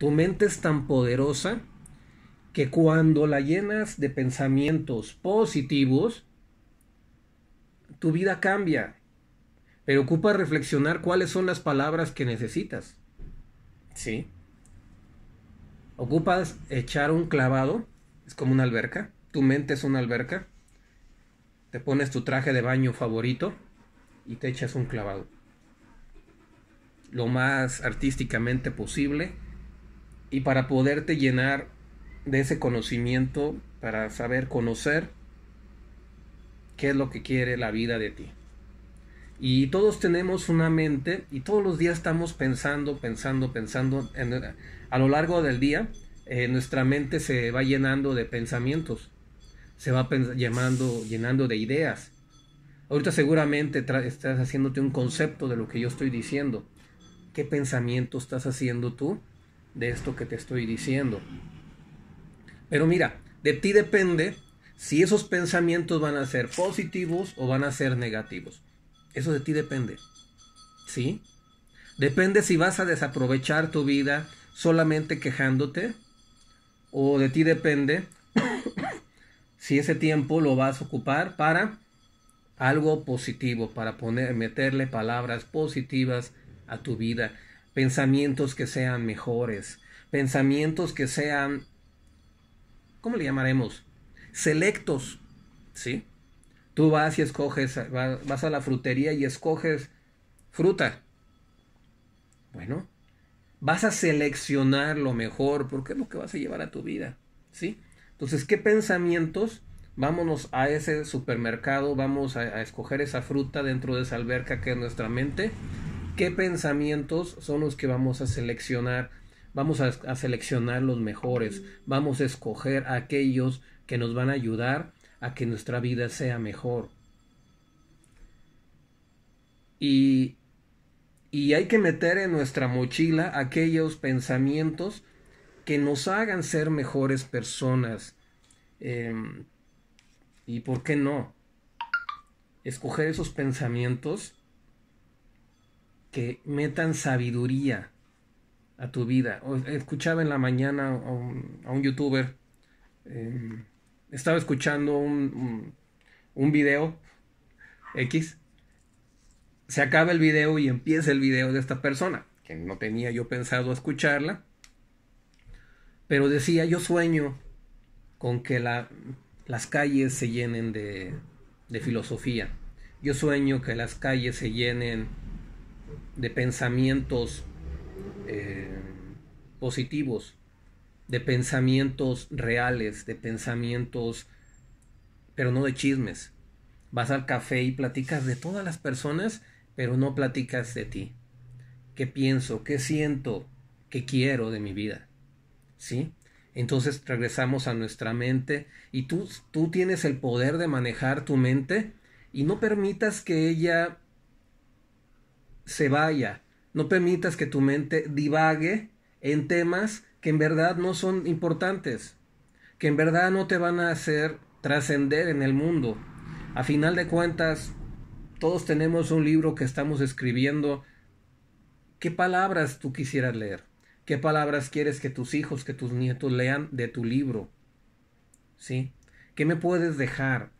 Tu mente es tan poderosa que cuando la llenas de pensamientos positivos, tu vida cambia. Pero ocupa reflexionar cuáles son las palabras que necesitas. ¿Sí? Ocupas echar un clavado. Es como una alberca. Tu mente es una alberca. Te pones tu traje de baño favorito y te echas un clavado. Lo más artísticamente posible. Y para poderte llenar de ese conocimiento, para saber conocer qué es lo que quiere la vida de ti. Y todos tenemos una mente y todos los días estamos pensando. A lo largo del día, nuestra mente se va llenando de pensamientos, se va llenando de ideas. Ahorita seguramente estás haciéndote un concepto de lo que yo estoy diciendo. ¿Qué pensamiento estás haciendo tú de esto que te estoy diciendo? Pero mira, de ti depende si esos pensamientos van a ser positivos o van a ser negativos. Eso de ti depende, ¿sí? Depende si vas a desaprovechar tu vida solamente quejándote, o de ti depende si ese tiempo lo vas a ocupar para algo positivo, para meterle palabras positivas a tu vida. Pensamientos que sean mejores, pensamientos que sean, ¿cómo le llamaremos? Selectos, ¿sí? Tú vas y escoges, vas a la frutería y escoges fruta. Bueno, vas a seleccionar lo mejor, porque es lo que vas a llevar a tu vida, ¿sí? Entonces, ¿qué pensamientos? Vámonos a ese supermercado, vamos a escoger esa fruta dentro de esa alberca que es nuestra mente. ¿Qué pensamientos son los que vamos a seleccionar? Vamos a seleccionar los mejores. Vamos a escoger aquellos que nos van a ayudar a que nuestra vida sea mejor. Y hay que meter en nuestra mochila aquellos pensamientos que nos hagan ser mejores personas. ¿Y por qué no? Escoger esos pensamientos que metan sabiduría a tu vida. Escuchaba en la mañana a un youtuber. Estaba escuchando un video X. Se acaba el video y empieza el video de esta persona, que no tenía yo pensado escucharla. Pero decía, yo sueño con que las calles se llenen de filosofía. Yo sueño que las calles se llenen de pensamientos positivos, de pensamientos reales, de pensamientos, pero no de chismes. Vas al café y platicas de todas las personas, pero no platicas de ti. ¿Qué pienso? ¿Qué siento? ¿Qué quiero de mi vida? ¿Sí? Entonces regresamos a nuestra mente y tú tienes el poder de manejar tu mente y no permitas que ella se vaya. No permitas que tu mente divague en temas que en verdad no son importantes, que en verdad no te van a hacer trascender en el mundo. A final de cuentas, todos tenemos un libro que estamos escribiendo. ¿Qué palabras tú quisieras leer? ¿Qué palabras quieres que tus hijos, que tus nietos lean de tu libro? ¿Sí? ¿Qué me puedes dejar?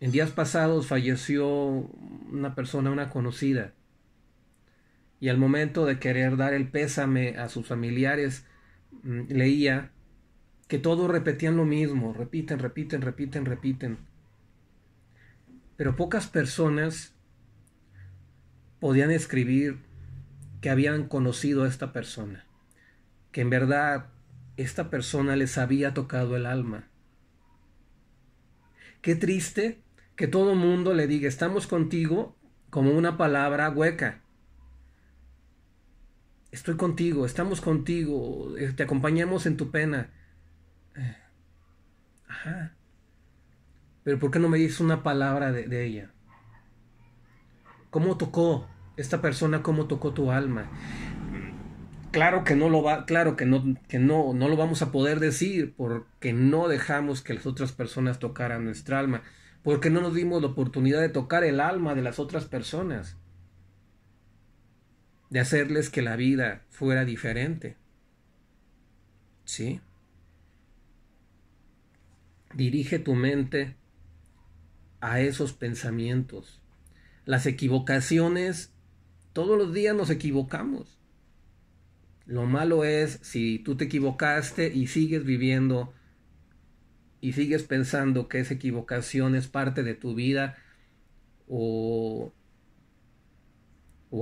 En días pasados falleció una persona, una conocida. Y al momento de querer dar el pésame a sus familiares, leía que todos repetían lo mismo. Repiten. Pero pocas personas podían escribir que habían conocido a esta persona, que en verdad esta persona les había tocado el alma. Qué triste que todo mundo le diga, estamos contigo, como una palabra hueca. Estoy contigo, estamos contigo, te acompañamos en tu pena. Ajá. Pero ¿por qué no me dices una palabra de ella? ¿Cómo tocó esta persona? ¿Cómo tocó tu alma? Claro que no lo vamos a poder decir porque no dejamos que las otras personas tocaran nuestra alma, porque no nos dimos la oportunidad de tocar el alma de las otras personas, de hacerles que la vida fuera diferente. ¿sí? Dirige tu mente a esos pensamientos. Las equivocaciones, todos los días nos equivocamos. Lo malo es si tú te equivocaste y sigues viviendo y sigues pensando que esa equivocación es parte de tu vida, o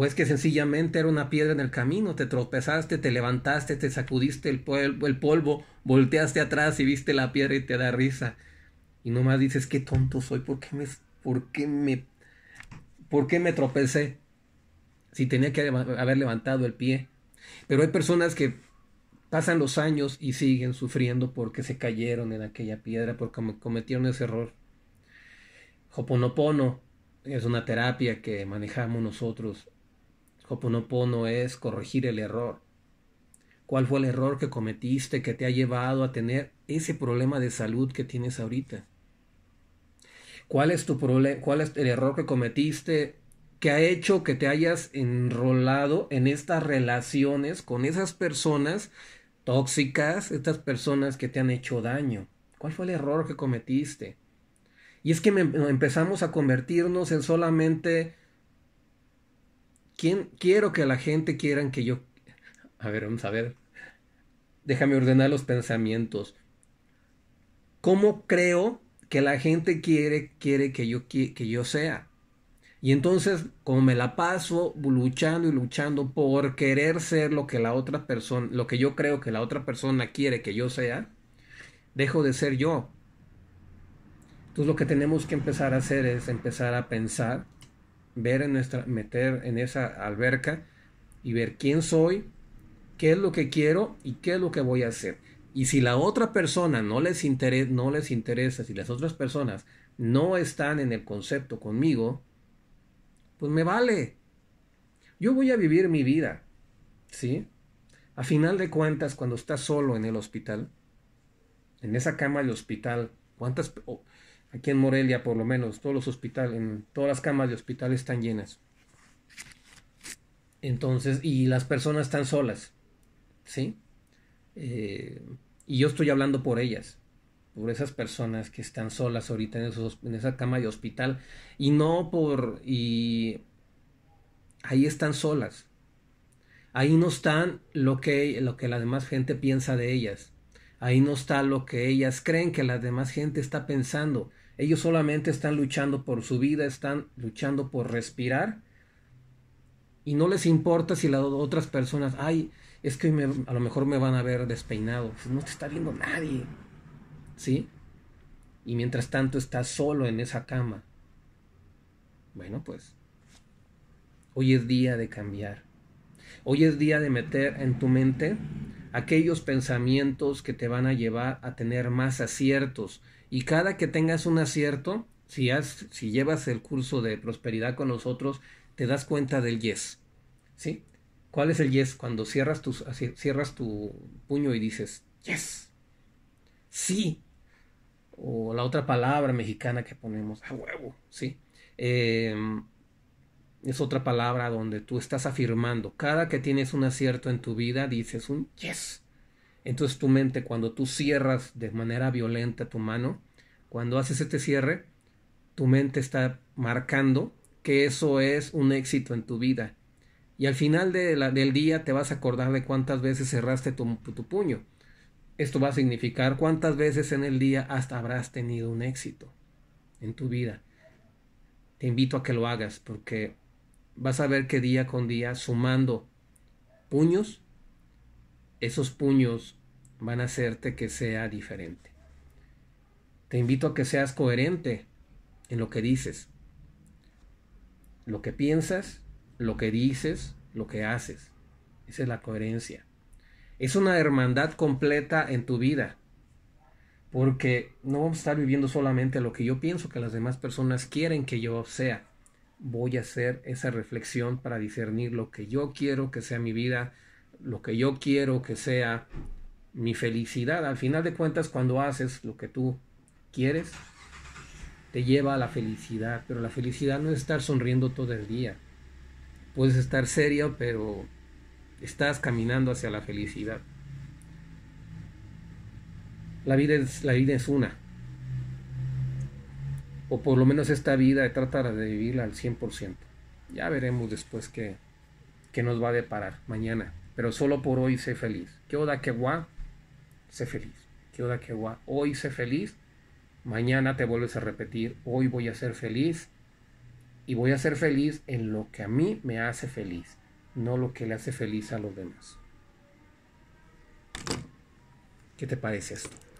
es que sencillamente era una piedra en el camino, te tropezaste, te levantaste, te sacudiste el polvo, volteaste atrás y viste la piedra y te da risa. Y nomás dices, qué tonto soy, ¿por qué me tropecé? Si tenía que haber levantado el pie. Pero hay personas que pasan los años y siguen sufriendo porque se cayeron en aquella piedra, porque cometieron ese error. Ho'oponopono es una terapia que manejamos nosotros. Ho'oponopono es corregir el error. ¿Cuál fue el error que cometiste que te ha llevado a tener ese problema de salud que tienes ahorita? ¿Cuál es el error que cometiste que ha hecho que te hayas enrolado en estas relaciones con esas personas tóxicas, estas personas que te han hecho daño? ¿Cuál fue el error que cometiste? Y es que empezamos a convertirnos en solamente quiero que la gente quieran que yo... A ver, vamos a ver. Déjame ordenar los pensamientos. ¿Cómo creo que la gente quiere que yo sea? Y entonces, como me la paso luchando y luchando por querer ser lo que la otra persona, lo que yo creo que la otra persona quiere que yo sea, dejo de ser yo. Entonces lo que tenemos que empezar a hacer es empezar a pensar, meter en esa alberca y ver quién soy, qué es lo que quiero y qué es lo que voy a hacer. Y si la otra persona no les interesa, si las otras personas no están en el concepto conmigo, pues me vale. Yo voy a vivir mi vida, ¿sí? A final de cuentas, cuando estás solo en el hospital, en esa cama de hospital, aquí en Morelia, por lo menos, todas las camas de hospital están llenas. Entonces, y las personas están solas, ¿sí? Y yo estoy hablando por ellas, por esas personas que están solas ahorita en esa cama de hospital, y ahí están solas, ahí no están lo que la demás gente piensa de ellas, ahí no está lo que ellas creen que la demás gente está pensando. Ellos solamente están luchando por su vida, están luchando por respirar, y no les importa si las otras personas, es que a lo mejor me van a ver despeinado. No te está viendo nadie, ¿sí? Y mientras tanto estás solo en esa cama. Bueno, pues, hoy es día de cambiar. Hoy es día de meter en tu mente aquellos pensamientos que te van a llevar a tener más aciertos. Y cada que tengas un acierto, si llevas el curso de prosperidad con nosotros, te das cuenta del yes, ¿sí? ¿Cuál es el yes? Cuando cierras tu puño y dices, yes, sí. O la otra palabra mexicana que ponemos, a huevo, ¿sí? Es otra palabra donde tú estás afirmando. Cada que tienes un acierto en tu vida, dices un yes. Entonces tu mente, cuando tú cierras de manera violenta tu mano, cuando haces este cierre, tu mente está marcando que eso es un éxito en tu vida. Y al final del día te vas a acordar de cuántas veces cerraste tu puño. Esto va a significar cuántas veces en el día hasta habrás tenido un éxito en tu vida. Te invito a que lo hagas, porque vas a ver que día con día, sumando puños, esos puños van a hacerte que sea diferente. Te invito a que seas coherente en lo que dices, lo que piensas, lo que dices, lo que haces. Esa es la coherencia. Es una hermandad completa en tu vida, porque no vamos a estar viviendo solamente lo que yo pienso que las demás personas quieren que yo sea. Voy a hacer esa reflexión para discernir lo que yo quiero que sea mi vida, lo que yo quiero que sea mi felicidad. Al final de cuentas, cuando haces lo que tú quieres, te lleva a la felicidad, pero la felicidad no es estar sonriendo todo el día. Puedes estar serio, pero estás caminando hacia la felicidad. La vida es una. O por lo menos esta vida, trata de vivirla al 100%. Ya veremos después qué nos va a deparar mañana. Pero solo por hoy sé feliz. Que oda que wa, sé feliz. Que oda que wa, hoy sé feliz. Mañana te vuelves a repetir, hoy voy a ser feliz. Y voy a ser feliz en lo que a mí me hace feliz, no lo que le hace feliz a los demás. ¿Qué te parece esto?